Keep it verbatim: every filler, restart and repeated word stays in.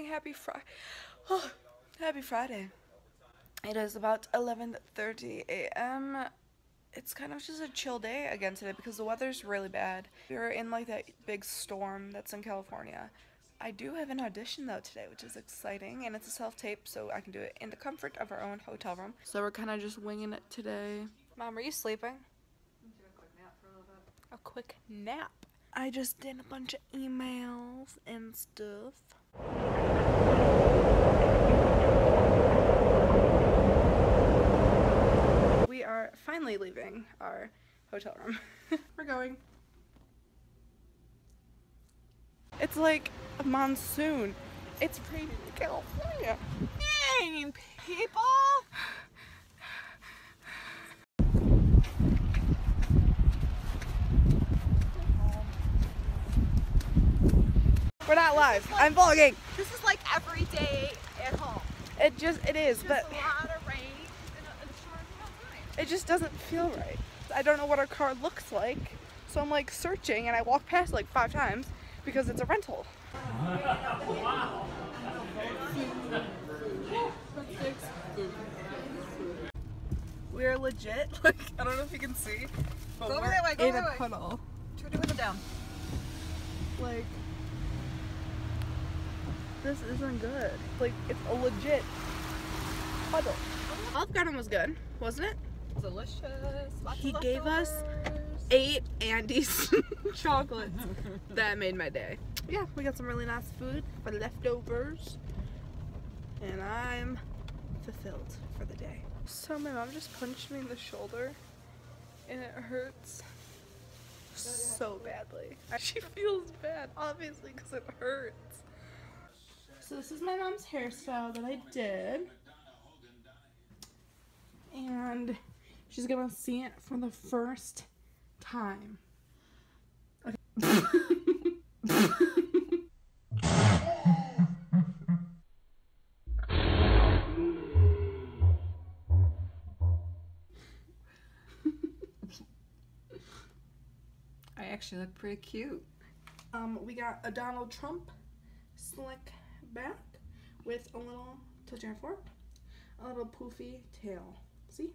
Friday. Happy Friday. Oh, happy Friday. It is about eleven thirty a m It's kind of just a chill day again today because the weather's really bad. We're in like that big storm that's in California. I do have an audition though today, which is exciting, and it's a self-tape, so I can do it in the comfort of our own hotel room. So we're kind of just winging it today. Mom, are you sleeping? I'm doing a quick nap for a little bit. A quick nap? I just did a bunch of emails and stuff. We are finally leaving our hotel room. We're going. It's like a monsoon. It's raining in California. Dang, people! We're not live. Like, I'm vlogging. This is like every day at home. It just, it is, just but. A lot of rain in a, in a short amount of time. It just doesn't feel right. I don't know what our car looks like, so I'm like searching, and I walk past like five times because it's a rental. Wow. We're legit, like, I don't know if you can see, but go we're that way, go in that a way. Puddle. Turn the window down. Like, this isn't good. Like, it's a legit puddle. Olive Garden was good, wasn't it? Delicious. Lots he gave us eight Andes chocolates. That made my day. Yeah, we got some really nice food for leftovers. And I'm fulfilled for the day. So my mom just punched me in the shoulder and it hurts so badly. She feels bad, obviously, because it hurts. So this is my mom's hairstyle that I did. And she's gonna see it for the first time. Okay. I actually look pretty cute. Um, we got a Donald Trump slick back with a little tilt your fork, a little poofy tail. See?